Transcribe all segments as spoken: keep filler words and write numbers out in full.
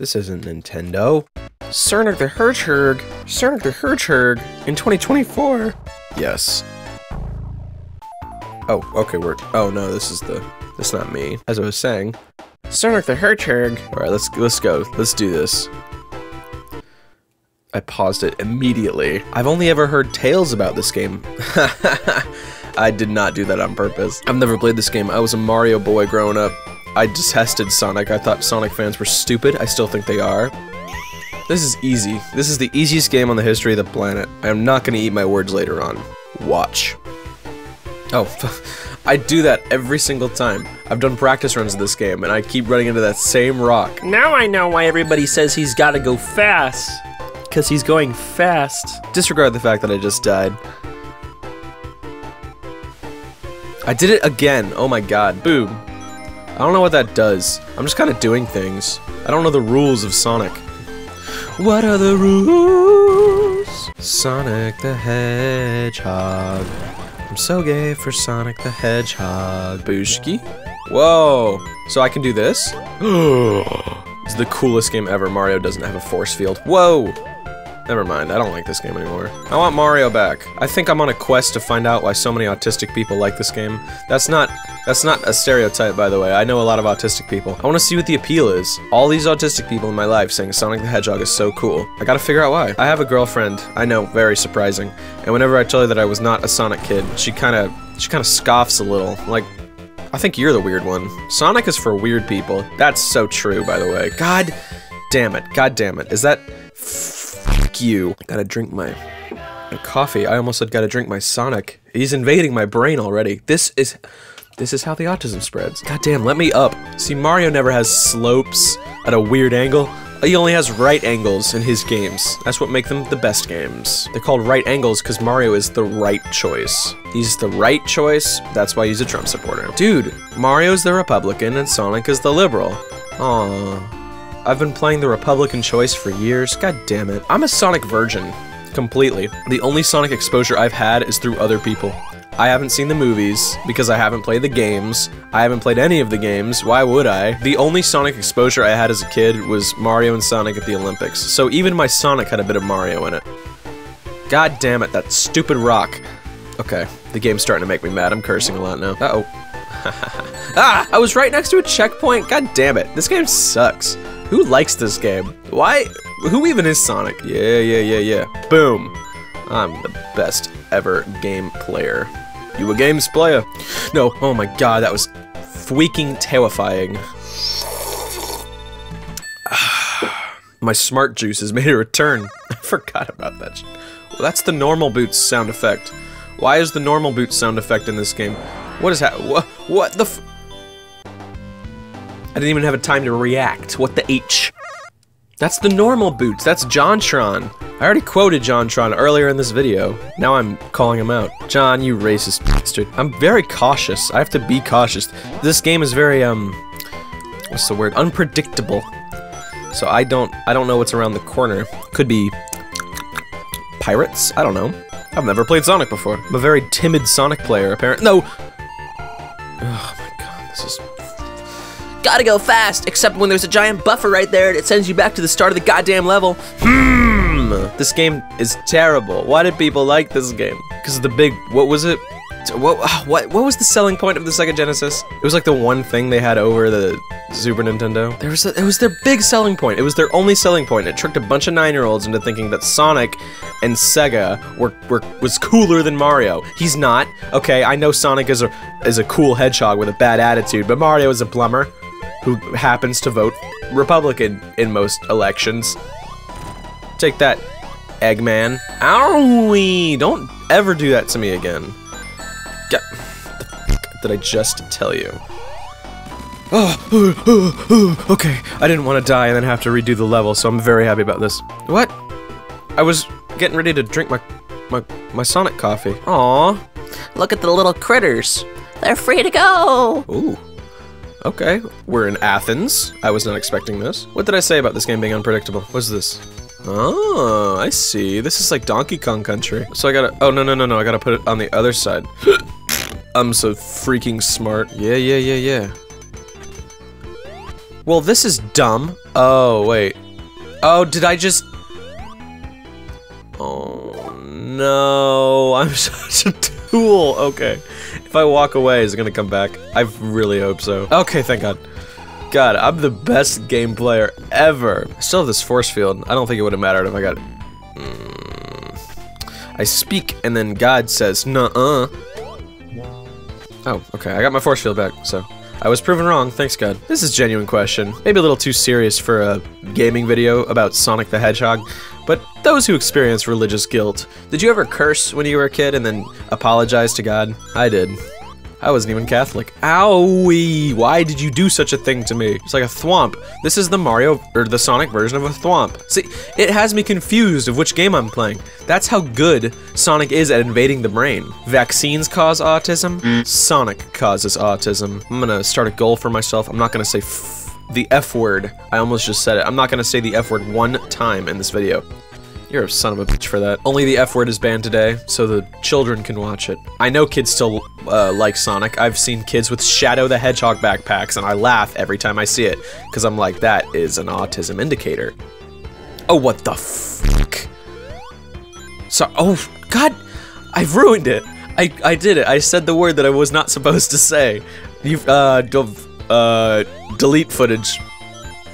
This isn't Nintendo. Sonic the Hedgehog! Sonic the Hedgehog! In twenty twenty-four! Yes. Oh, okay, we're- oh no, this is the- that's not me. As I was saying. Sonic the Hedgehog! Alright, let's- let's go. Let's do this. I paused it immediately. I've only ever heard tales about this game. I did not do that on purpose. I've never played this game. I was a Mario boy growing up. I detested Sonic. I thought Sonic fans were stupid. I still think they are. This is easy. This is the easiest game on the history of the planet. I am not gonna eat my words later on. Watch. Oh, I do that every single time. I've done practice runs of this game, and I keep running into that same rock. Now I know why everybody says he's gotta go fast. Because he's going fast. Disregard the fact that I just died. I did it again. Oh my god. Boom. I don't know what that does. I'm just kind of doing things. I don't know the rules of Sonic. What are the rules? Sonic the Hedgehog. I'm so gay for Sonic the Hedgehog. Booshki. Whoa. So I can do this? It's the coolest game ever. Mario doesn't have a force field. Whoa. Never mind, I don't like this game anymore. I want Mario back. I think I'm on a quest to find out why so many autistic people like this game. That's not that's not a stereotype, by the way. I know a lot of autistic people. I want to see what the appeal is. All these autistic people in my life saying Sonic the Hedgehog is so cool. I gotta figure out why. I have a girlfriend. I know, very surprising. And whenever I tell her that I was not a Sonic kid, she kind of she kind of scoffs a little. Like, I think you're the weird one. Sonic is for weird people. That's so true, by the way. God damn it. God damn it. Is that... you. I gotta drink my, my coffee. I almost said gotta drink my Sonic. He's invading my brain already. This is, this is how the autism spreads. Goddamn, let me up. See, Mario never has slopes at a weird angle. He only has right angles in his games. That's what makes them the best games. They're called right angles because Mario is the right choice. He's the right choice. That's why he's a Trump supporter. Dude, Mario's the Republican and Sonic is the liberal. Aww. I've been playing the Republican choice for years. God damn it. I'm a Sonic virgin. Completely. The only Sonic exposure I've had is through other people. I haven't seen the movies because I haven't played the games. I haven't played any of the games. Why would I? The only Sonic exposure I had as a kid was Mario and Sonic at the Olympics. So even my Sonic had a bit of Mario in it. God damn it, that stupid rock. Okay, the game's starting to make me mad. I'm cursing a lot now. Uh-oh. Ah! I was right next to a checkpoint. God damn it. This game sucks. Who likes this game? Why? Who even is Sonic? Yeah, yeah, yeah, yeah. Boom. I'm the best ever game player. You a games player? No, oh my god, that was freaking terrifying. My smart juice has made a return. I forgot about that. Well, that's the normal boots sound effect. Why is the normal boots sound effect in this game? What is that? What, what the f- I didn't even have a time to react. What the H? That's the normal boots. That's JonTron. I already quoted JonTron earlier in this video. Now I'm calling him out. John, you racist bastard. I'm very cautious. I have to be cautious. This game is very, um... what's the word? Unpredictable. So I don't... I don't know what's around the corner. Could be... pirates? I don't know. I've never played Sonic before. I'm a very timid Sonic player, apparently. No! Oh my god, this is... Gotta go fast, except when there's a giant buffer right there and it sends you back to the start of the goddamn level. Hmm. This game is terrible. Why did people like this game? Because of the big, what was it? What, what what was the selling point of the Sega Genesis? It was like the one thing they had over the Super Nintendo. There was a, it was their big selling point. It was their only selling point. It tricked a bunch of nine-year-olds into thinking that Sonic and Sega were, were was cooler than Mario. He's not. Okay, I know Sonic is a is a cool hedgehog with a bad attitude, but Mario is a plumber who happens to vote Republican in most elections. Take that, Eggman. Owie! Don't ever do that to me again. God, the fuck did I just tell you? Oh, okay. I didn't want to die and then have to redo the level, so I'm very happy about this. What? I was getting ready to drink my, my, my Sonic coffee. Aw. Look at the little critters. They're free to go. Ooh. Okay, we're in Athens. I was not expecting this. What did I say about this game being unpredictable? What's this? Oh, I see. This is like Donkey Kong Country. So I gotta- oh, no, no, no, no, I gotta put it on the other side. I'm so freaking smart. Yeah, yeah, yeah, yeah. Well, this is dumb. Oh, wait. Oh, did I just... Oh, no. I'm such a tool. Okay. If I walk away, is it gonna come back? I really hope so. Okay, thank God. God, I'm the best game player ever. I still have this force field. I don't think it would have mattered if I got... Mm. I speak, and then God says, nuh-uh. Oh, okay, I got my force field back, so... I was proven wrong, thanks God. This is a genuine question. Maybe a little too serious for a gaming video about Sonic the Hedgehog, but those who experience religious guilt, did you ever curse when you were a kid and then apologize to God? I did. I wasn't even Catholic. Owie! Why did you do such a thing to me? It's like a thwomp. This is the Mario, or the Sonic version of a thwomp. See, it has me confused of which game I'm playing. That's how good Sonic is at invading the brain. Vaccines cause autism. Mm. Sonic causes autism. I'm gonna start a goal for myself. I'm not gonna say f the F word. I almost just said it. I'm not gonna say the F word one time in this video. You're a son of a bitch for that. Only the F word is banned today, so the children can watch it. I know kids still uh, like Sonic. I've seen kids with Shadow the Hedgehog backpacks, and I laugh every time I see it, because I'm like, that is an autism indicator. Oh, what the fuck? So, oh, God, I've ruined it. I, I did it. I said the word that I was not supposed to say. You've, uh, uh, delete footage.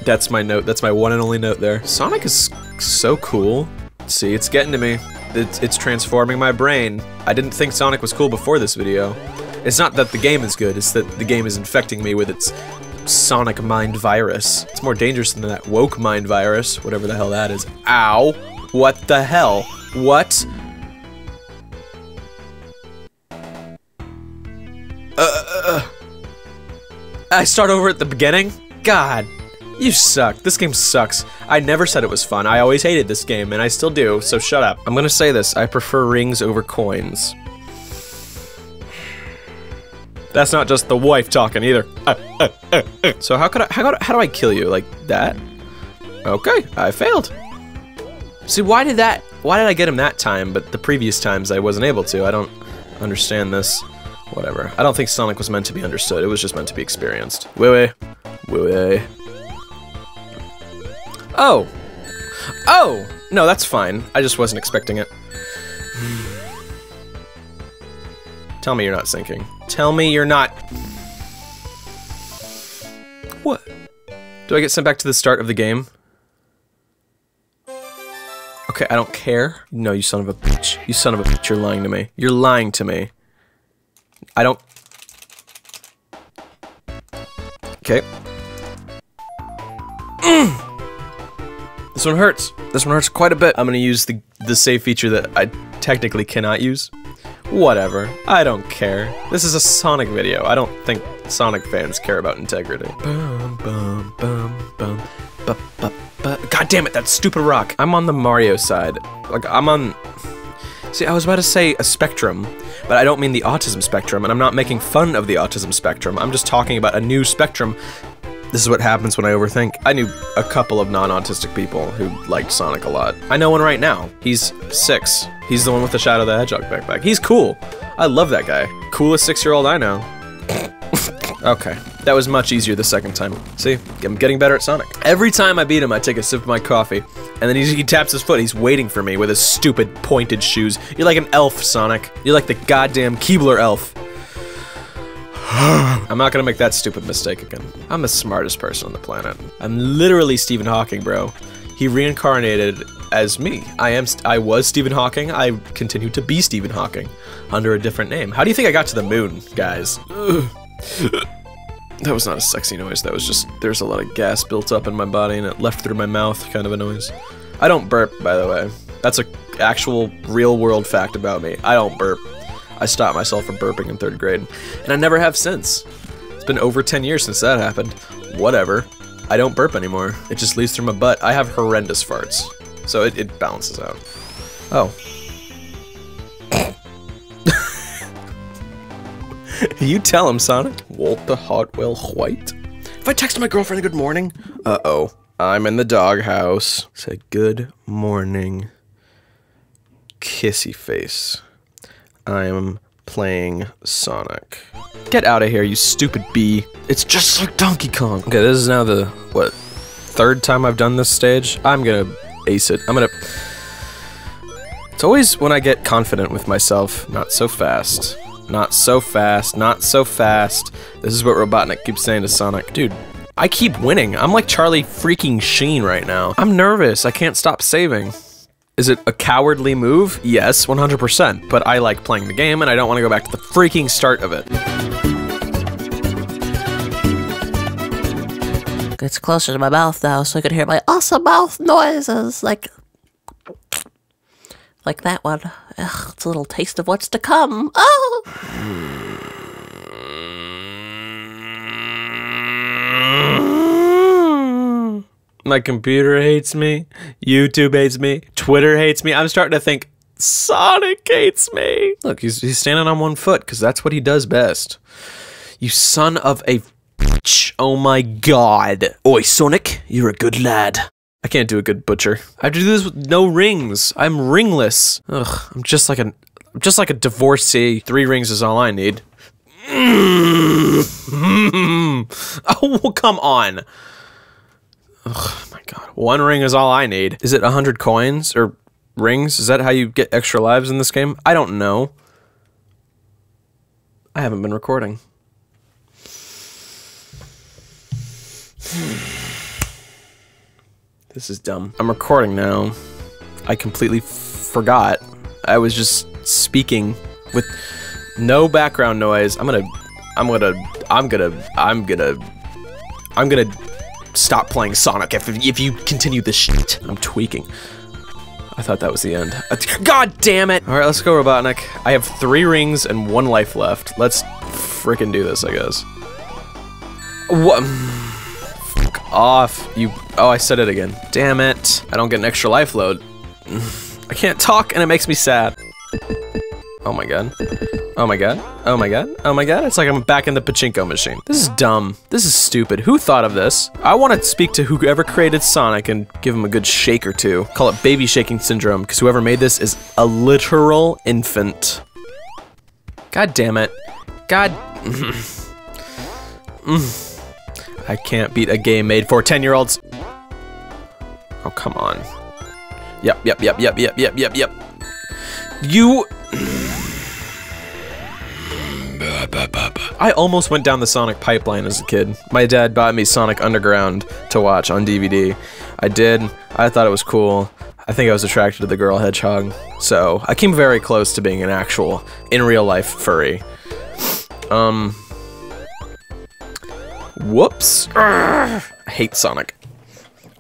That's my note. That's my one and only note there. Sonic is so cool. See, it's getting to me. It's, it's transforming my brain. I didn't think Sonic was cool before this video. It's not that the game is good, it's that the game is infecting me with its Sonic mind virus. It's more dangerous than that woke mind virus, whatever the hell that is. Ow! What the hell? What? Uh, uh, I start over at the beginning? God. You suck. This game sucks. I never said it was fun. I always hated this game, and I still do, so shut up. I'm gonna say this. I prefer rings over coins. That's not just the wife talking, either. Uh, uh, uh, uh. So how could I- how, how do I kill you? Like, that? Okay, I failed. See, why did that- why did I get him that time, but the previous times I wasn't able to? I don't understand this. Whatever. I don't think Sonic was meant to be understood. It was just meant to be experienced. Wee-wee. Wee-wee. Oh! Oh! No, that's fine. I just wasn't expecting it. Tell me you're not sinking. Tell me you're not... What? Do I get sent back to the start of the game? Okay, I don't care. No, you son of a bitch. You son of a bitch, you're lying to me. You're lying to me. I don't... Okay. Mm. This one hurts. This one hurts quite a bit. I'm gonna use the, the save feature that I technically cannot use. Whatever. I don't care. This is a Sonic video. I don't think Sonic fans care about integrity. Bum, bum, bum, bum, bu, bu, bu. God damn it, that stupid rock. I'm on the Mario side. Like, I'm on... See, I was about to say a spectrum, but I don't mean the autism spectrum, and I'm not making fun of the autism spectrum. I'm just talking about a new spectrum. This is what happens when I overthink. I knew a couple of non-autistic people who liked Sonic a lot. I know one right now. He's six. He's the one with the Shadow the Hedgehog backpack. He's cool. I love that guy. Coolest six-year-old I know. Okay. That was much easier the second time. See? I'm getting better at Sonic. Every time I beat him, I take a sip of my coffee, and then he, he taps his foot. He's waiting for me with his stupid pointed shoes. You're like an elf, Sonic. You're like the goddamn Keebler elf. I'm not gonna make that stupid mistake again. I'm the smartest person on the planet. I'm literally Stephen Hawking, bro. He reincarnated as me. I am. St I was Stephen Hawking. I continue to be Stephen Hawking under a different name. How do you think I got to the moon, guys? That was not a sexy noise. That was just, there's a lot of gas built up in my body and it left through my mouth kind of a noise. I don't burp, by the way. That's an actual real world fact about me. I don't burp. I stopped myself from burping in third grade, and I never have since. It's been over ten years since that happened. Whatever. I don't burp anymore. It just leaves through my butt. I have horrendous farts, so it, it balances out. Oh. You tell him, Sonic. Walt the Hotwell White. If I text my girlfriend a good morning? Uh-oh. I'm in the doghouse. Say good morning, kissy face. I am playing Sonic. Get out of here, you stupid bee. It's just like Donkey Kong. Okay, this is now the, what, third time I've done this stage? I'm gonna ace it. I'm gonna... It's always when I get confident with myself. Not so fast. Not so fast. Not so fast. This is what Robotnik keeps saying to Sonic. Dude, I keep winning. I'm like Charlie freaking Sheen right now. I'm nervous. I can't stop saving. Is it a cowardly move? Yes, one hundred percent. But I like playing the game, and I don't want to go back to the freaking start of it. It's closer to my mouth now, so I can hear my awesome mouth noises, like... Like that one. Ugh, it's a little taste of what's to come. Oh! My computer hates me. YouTube hates me. Twitter hates me. I'm starting to think Sonic hates me. Look, he's, he's standing on one foot because that's what he does best. You son of a bitch. Oh my god. Oi, Sonic, you're a good lad. I can't do a good butcher. I have to do this with no rings. I'm ringless. Ugh, I'm just like a, I'm just like a divorcee. Three rings is all I need. Oh, well, come on. Ugh, my god. One ring is all I need. Is it a hundred coins or rings? Is that how you get extra lives in this game? I don't know. I haven't been recording. This is dumb. I'm recording now. I completely forgot. I was just speaking with no background noise. I'm gonna, I'm gonna, I'm gonna, I'm gonna, I'm gonna stop playing Sonic if, if you continue this shit. I'm tweaking. I thought that was the end. God damn it! All right, let's go, Robotnik. I have three rings and one life left. Let's frickin' do this, I guess. What? Off you. Oh, I said it again. Damn it. I don't get an extra life load. I can't talk and it makes me sad. Oh my god. Oh my god. Oh my god. Oh my god. It's like I'm back in the pachinko machine. This is dumb. This is stupid. Who thought of this? I want to speak to whoever created Sonic and give him a good shake or two. Call it baby shaking syndrome because whoever made this is a literal infant. God damn it. God. Mm. I can't beat a game made for ten-year-olds. Oh, come on. Yep, yep, yep, yep, yep, yep, yep, yep. You... I almost went down the Sonic pipeline as a kid. My dad bought me Sonic Underground to watch on D V D. I did. I thought it was cool. I think I was attracted to the girl hedgehog. So, I came very close to being an actual, in real life, furry. Um... Whoops. Arrgh. I hate Sonic.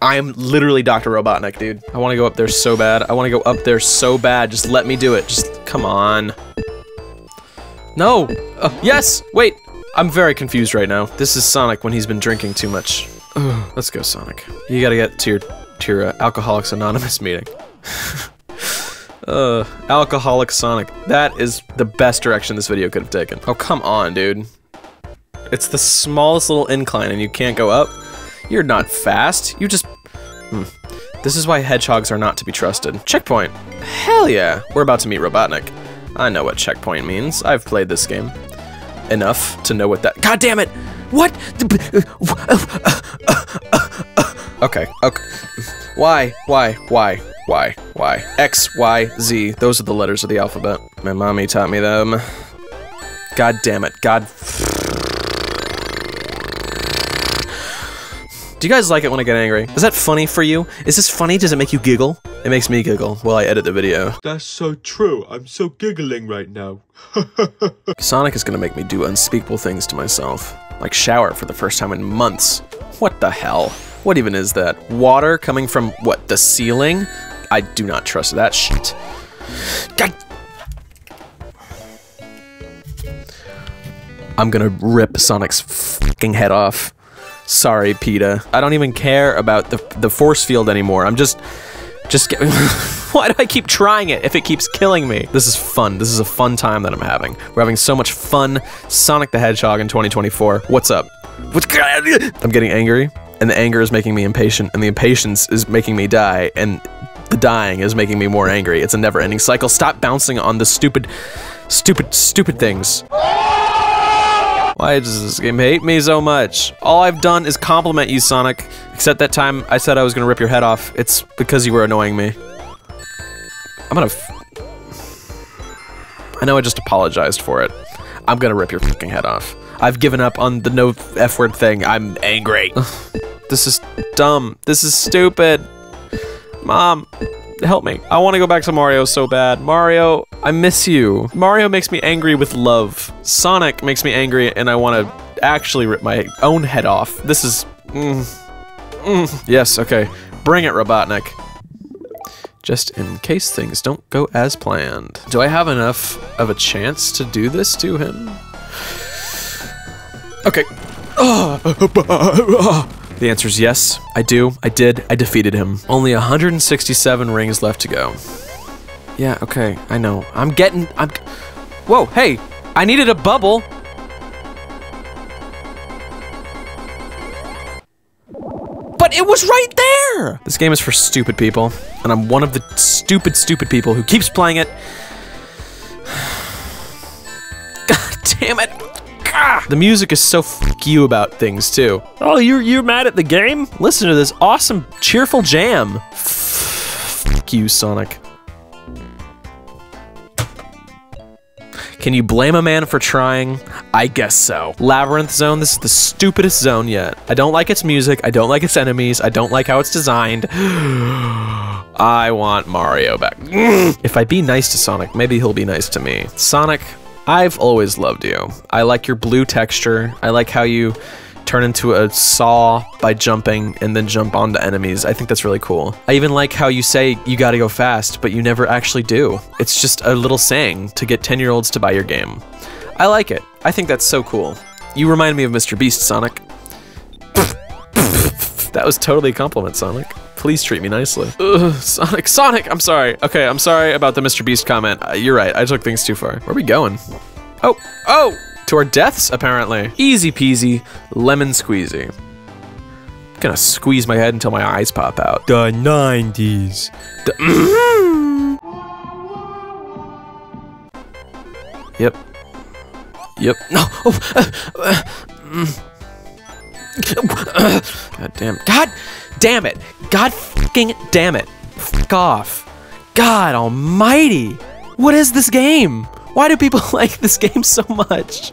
I am literally Doctor Robotnik, dude. I want to go up there so bad. I want to go up there so bad. Just let me do it. Just come on. No. Uh, yes. Wait. I'm very confused right now. This is Sonic when he's been drinking too much. Ugh. Let's go, Sonic. You got to get to your, to your uh, Alcoholics Anonymous meeting. uh, Alcoholic Sonic. That is the best direction this video could have taken. Oh, come on, dude. It's the smallest little incline and you can't go up. You're not fast. You just... Mm. This is why hedgehogs are not to be trusted. Checkpoint. Hell yeah. We're about to meet Robotnik. I know what checkpoint means. I've played this game enough to know what that... God damn it! What? Okay. Okay. Why? Why? Why? Why? Why? X, Y, Z. Those are the letters of the alphabet. My mommy taught me them. God damn it. God... Do you guys like it when I get angry? Is that funny for you? Is this funny? Does it make you giggle? It makes me giggle while I edit the video. That's so true. I'm so giggling right now. Sonic is gonna make me do unspeakable things to myself. Like shower for the first time in months. What the hell? What even is that? Water coming from, what, the ceiling? I do not trust that shit. God. I'm gonna rip Sonic's fucking head off. Sorry, PETA. I don't even care about the, the force field anymore. I'm just... Just get... Why do I keep trying it if it keeps killing me? This is fun. This is a fun time that I'm having. We're having so much fun. Sonic the Hedgehog in twenty twenty-four. What's up? What's... I'm getting angry, and the anger is making me impatient, and the impatience is making me die, and the dying is making me more angry. It's a never-ending cycle. Stop bouncing on the stupid... Stupid, stupid things. Why does this game hate me so much? All I've done is compliment you, Sonic. Except that time I said I was gonna rip your head off. It's because you were annoying me. I'm gonna f I know I just apologized for it. I'm gonna rip your fucking head off. I've given up on the no F-word thing. I'm angry. This is dumb. This is stupid. Mom, help me. I want to go back to Mario so bad. Mario, I miss you. Mario makes me angry with love. Sonic makes me angry and I want to actually rip my own head off. This is... Mm, mm. Yes, okay. Bring it, Robotnik. Just in case things don't go as planned. Do I have enough of a chance to do this to him? Okay. The answer is yes. I do. I did. I defeated him. Only one hundred sixty-seven rings left to go. Yeah, okay. I know. I'm getting... I'm... Whoa, hey! I needed a bubble! But it was right there! This game is for stupid people. And I'm one of the stupid, stupid people who keeps playing it. God damn it! The music is so f*** you about things, too. Oh, you're, you're mad at the game? Listen to this awesome, cheerful jam. F*** you, Sonic. Can you blame a man for trying? I guess so. Labyrinth Zone, this is the stupidest zone yet. I don't like its music, I don't like its enemies, I don't like how it's designed. I want Mario back. If I be nice to Sonic, maybe he'll be nice to me. Sonic, I've always loved you. I like your blue texture. I like how you turn into a saw by jumping and then jump onto enemies. I think that's really cool. I even like how you say you gotta go fast, but you never actually do. It's just a little saying to get ten-year-olds to buy your game. I like it. I think that's so cool. You remind me of Mister Beast, Sonic. That was totally a compliment, Sonic. Please treat me nicely. Ugh, Sonic, Sonic, I'm sorry. Okay, I'm sorry about the Mister Beast comment. Uh, you're right, I took things too far. Where are we going? Oh, oh, to our deaths, apparently. Easy peasy, lemon squeezy. I'm gonna squeeze my head until my eyes pop out. The nineties. The Yep. Yep. No. Oh, uh, uh, mm. God damn it. God damn it. God fucking damn it. Fuck off. God almighty. What is this game? Why do people like this game so much?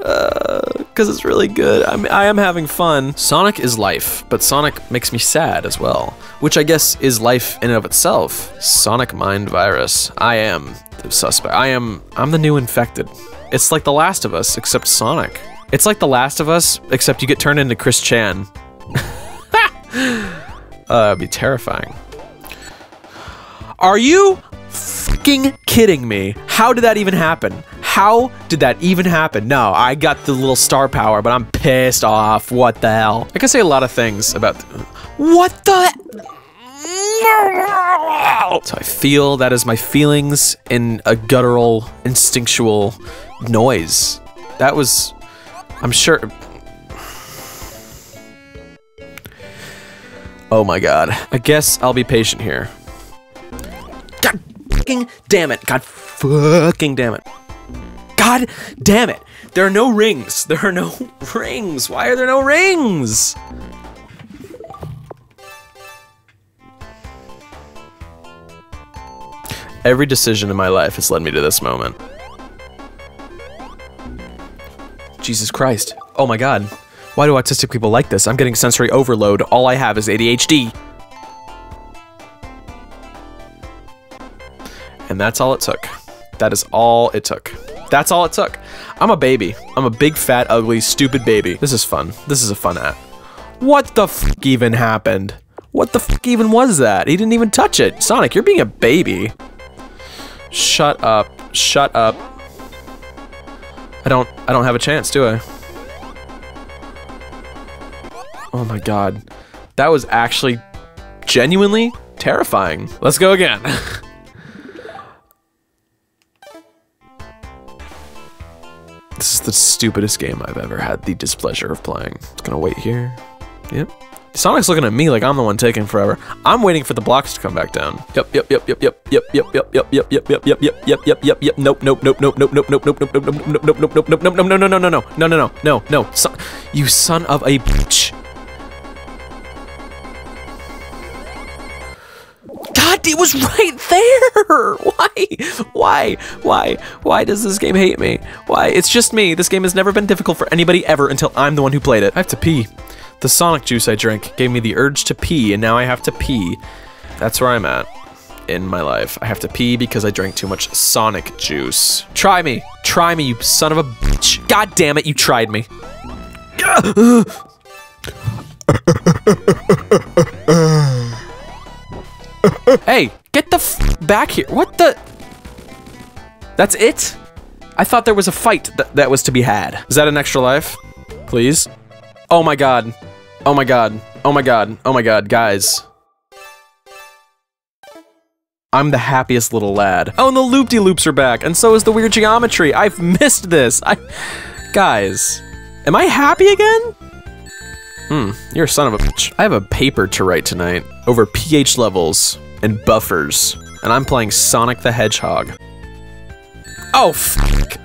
Uh, cause it's really good. I mean, I am having fun. Sonic is life, but Sonic makes me sad as well, which I guess is life in and of itself. Sonic mind virus. I am the suspect. I am, I'm the new infected. It's like The Last of Us, except Sonic. It's like The Last of Us, except you get turned into Chris Chan. uh, it'd be terrifying. Are you fucking kidding me? How did that even happen? How did that even happen? No, I got the little star power, but I'm pissed off. What the hell? I can say a lot of things about... Th what the... So I feel that is my feelings in a guttural, instinctual noise. That was... I'm sure... Oh my god. I guess I'll be patient here. God fucking damn it. God fucking damn it. God damn it. There are no rings. There are no rings. Why are there no rings? Every decision in my life has led me to this moment. Jesus Christ. Oh my god. Why do autistic people like this? I'm getting sensory overload. All I have is A D H D. And that's all it took. That is all it took. That's all it took. I'm a baby. I'm a big, fat, ugly, stupid baby. This is fun. This is a fun app. What the fuck even happened? What the fuck even was that? He didn't even touch it. Sonic, you're being a baby. Shut up. Shut up. I don't, I don't have a chance, do I? Oh my god. That was actually genuinely terrifying. Let's go again. This is the stupidest game I've ever had the displeasure of playing. It's gonna wait here. Yep. Sonic's looking at me like I'm the one taking forever. I'm waiting for the blocks to come back down. Yep, yep, yep, yep, yep, yep, yep, yep, yep, yep, yep, yep, yep, yep, yep, yep, yep, yep. Nope, nope, nope, nope, nope, nope, nope, nope, nope, nope, nope, nope, nope, nope, nope, nope, no, no, no, no, no, no, no, no, no, no. You son of a bitch. God, it was right there. Why? Why? Why? Why does this game hate me? Why? It's just me. This game has never been difficult for anybody ever until I'm the one who played it. I have to pee. The Sonic juice I drank gave me the urge to pee, and now I have to pee. That's where I'm at in my life. I have to pee because I drank too much Sonic juice. Try me. Try me, you son of a bitch. God damn it, you tried me. Hey, get the f back here. What the? That's it? I thought there was a fight that, that was to be had. Is that an extra life? Please? Oh my god. Oh my god. Oh my god. Oh my god, guys. I'm the happiest little lad. Oh, and the loop-de-loops are back, and so is the weird geometry. I've missed this. I Guys, am I happy again? Hmm, you're a son of a bitch. I have a paper to write tonight over pH levels and buffers, and I'm playing Sonic the Hedgehog. Oh, fuck.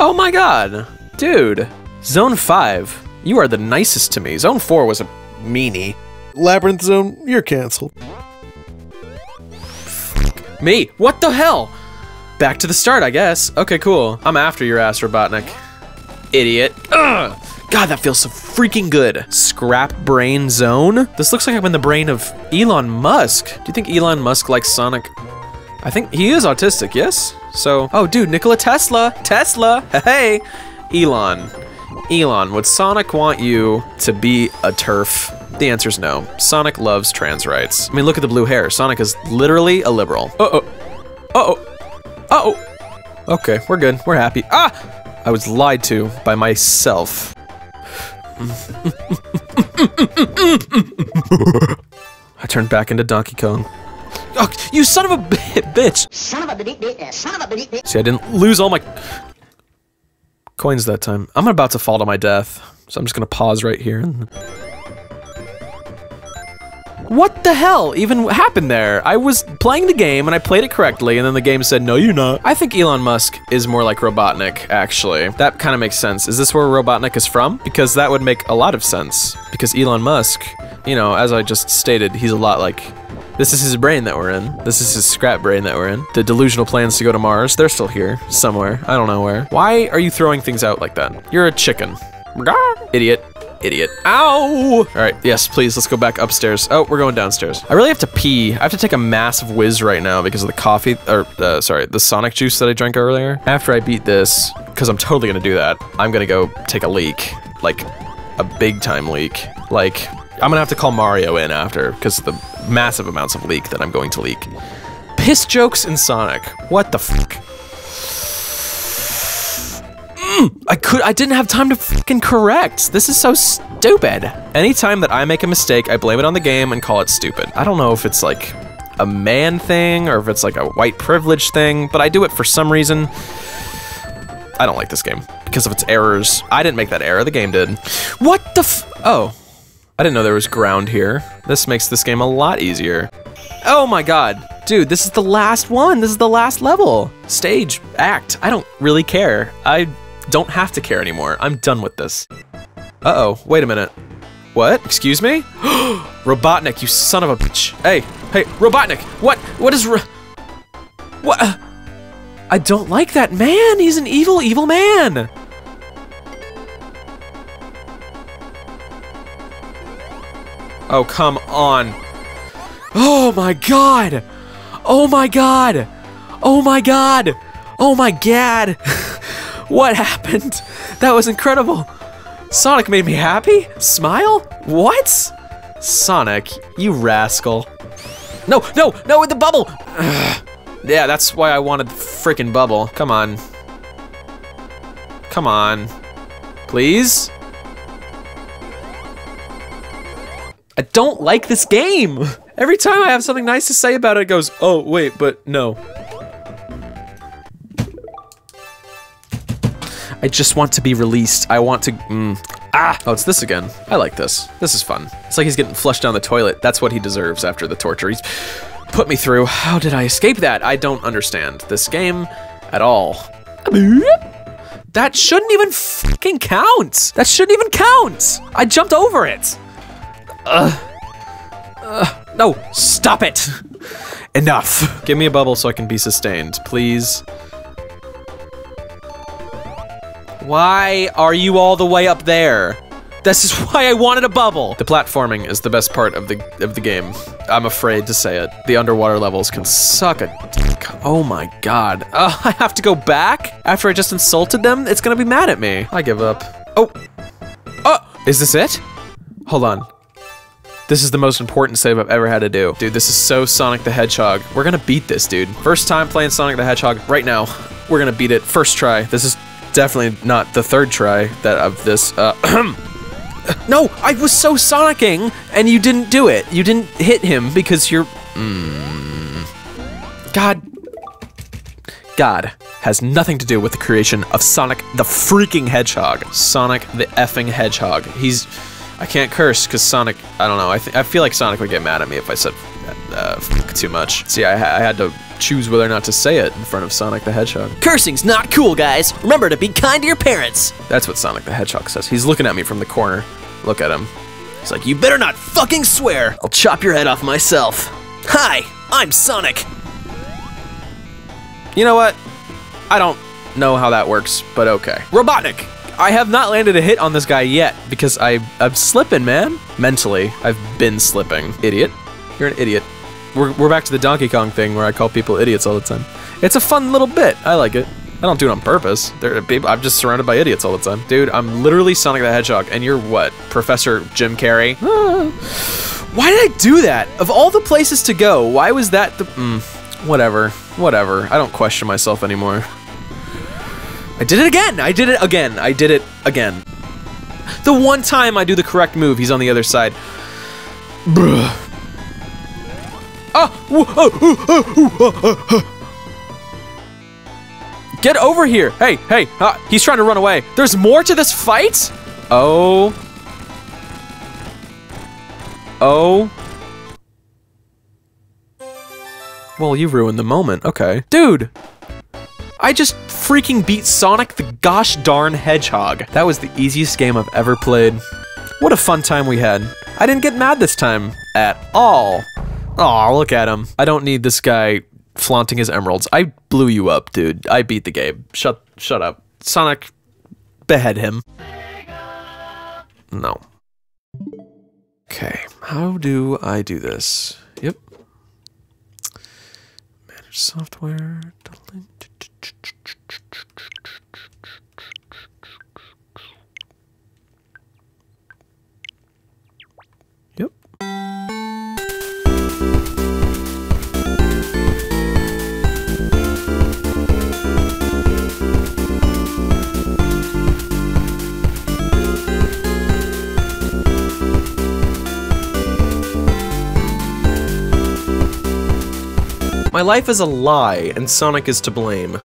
Oh my god. Dude. Zone five. You are the nicest to me. Zone four was a meanie. Labyrinth Zone, you're canceled. Fuck me. What the hell? Back to the start, I guess. Okay, cool. I'm after your ass, Robotnik. Idiot. Ugh. God, that feels so freaking good. Scrap Brain Zone? This looks like I'm in the brain of Elon Musk. Do you think Elon Musk likes Sonic? I think he is autistic, yes? So, oh dude, Nikola Tesla. Tesla, hey, Elon. Elon, would Sonic want you to be a TERF? The answer's no. Sonic loves trans rights. I mean, look at the blue hair. Sonic is literally a liberal. Uh-oh. Uh-oh. Uh-oh. Okay, we're good. We're happy. Ah! I was lied to by myself. I turned back into Donkey Kong. Oh, you son of a bitch! Son of a bitch! Son of a bitch! See, I didn't lose all my coins that time. I'm about to fall to my death, so I'm just gonna pause right here. What the hell even happened there? I was playing the game and I played it correctly, and then the game said, no, you're not. I think Elon Musk is more like Robotnik, actually. That kind of makes sense. Is this where Robotnik is from? Because that would make a lot of sense. Because Elon Musk, you know, as I just stated, he's a lot like... This is his brain that we're in. This is his scrap brain that we're in. The delusional plans to go to Mars, they're still here, somewhere. I don't know where. Why are you throwing things out like that? You're a chicken. Idiot. Idiot. Ow! All right, yes, please, let's go back upstairs. Oh, we're going downstairs. I really have to pee. I have to take a massive whiz right now because of the coffee, or, uh, sorry, the Sonic juice that I drank earlier. After I beat this, because I'm totally gonna do that, I'm gonna go take a leak. Like, a big time leak. Like, I'm gonna have to call Mario in after because of the massive amounts of leak that I'm going to leak. Piss jokes in Sonic. What the fuck? Mm, I could. I didn't have time to fucking correct. This is so stupid. Anytime that I make a mistake, I blame it on the game and call it stupid. I don't know if it's like a man thing or if it's like a white privilege thing, but I do it for some reason. I don't like this game because of its errors. I didn't make that error. The game did. What the f- Oh. I didn't know there was ground here. This makes this game a lot easier. Oh my god. Dude, this is the last one. This is the last level. Stage, act. I don't really care. I don't have to care anymore. I'm done with this. Uh-oh, wait a minute. What? Excuse me? Robotnik, you son of a bitch. Hey, hey, Robotnik. What? What is ro- What? Uh, I don't like that man. He's an evil, evil man. Oh, come on. Oh my god. Oh my god. Oh my god. Oh my god. What happened? That was incredible. Sonic made me happy? Smile? What? Sonic, you rascal. No, no, no, with the bubble. Ugh. Yeah, that's why I wanted the freaking bubble. Come on. Come on. Please? I don't like this game. Every time I have something nice to say about it, it goes, oh, wait, but no. I just want to be released. I want to, mm, Ah! Oh, it's this again. I like this. This is fun. It's like he's getting flushed down the toilet. That's what he deserves after the torture he's put me through. How did I escape that? I don't understand this game at all. That shouldn't even fucking count. That shouldn't even count. I jumped over it. Ugh. Uh, no, stop it. Enough. Give me a bubble so I can be sustained, please. Why are you all the way up there? This is why I wanted a bubble. The platforming is the best part of the of the game. I'm afraid to say it. The underwater levels can suck a dick. Oh my god. Uh, I have to go back? After I just insulted them? It's gonna be mad at me. I give up. Oh. Oh, is this it? Hold on. This is the most important save I've ever had to do. Dude, this is so Sonic the Hedgehog. We're gonna beat this, dude. First time playing Sonic the Hedgehog. Right now, we're gonna beat it. First try. This is definitely not the third try that of this. Uh, no, I was so sonicking, and you didn't do it. You didn't hit him because you're... Mm. God. God has nothing to do with the creation of Sonic the freaking Hedgehog. Sonic the effing Hedgehog. He's... I can't curse because Sonic, I don't know, I, th I feel like Sonic would get mad at me if I said uh, f too much. See, I, I had to choose whether or not to say it in front of Sonic the Hedgehog. Cursing's not cool, guys. Remember to be kind to your parents. That's what Sonic the Hedgehog says. He's looking at me from the corner. Look at him. He's like, you better not fucking swear. I'll chop your head off myself. Hi, I'm Sonic. You know what? I don't know how that works, but okay. Robotnik. I have not landed a hit on this guy yet because I, I'm slipping, man. Mentally, I've been slipping. Idiot. You're an idiot. We're, we're back to the Donkey Kong thing where I call people idiots all the time. It's a fun little bit. I like it. I don't do it on purpose. There are people, I'm just surrounded by idiots all the time. Dude, I'm literally Sonic the Hedgehog, and you're what? Professor Jim Carrey? Ah. Why did I do that? Of all the places to go, why was that the... Mm, whatever. Whatever. I don't question myself anymore. I did it again! I did it again! I did it again. The one time I do the correct move, he's on the other side. Bruh. Ah! Ooh, oh, ooh, oh, ooh, oh, oh, oh. Get over here! Hey, hey! Ah, he's trying to run away. There's more to this fight? Oh. Oh. Well, you ruined the moment. Okay. Dude! I just freaking beat Sonic the gosh darn Hedgehog. That was the easiest game I've ever played. What a fun time we had. I didn't get mad this time at all. Aw, look at him. I don't need this guy flaunting his emeralds. I blew you up, dude. I beat the game. Shut, shut up. Sonic, behead him. No. Okay, how do I do this? Yep. Manage software, delete. Yep. My life is a lie, and Sonic is to blame.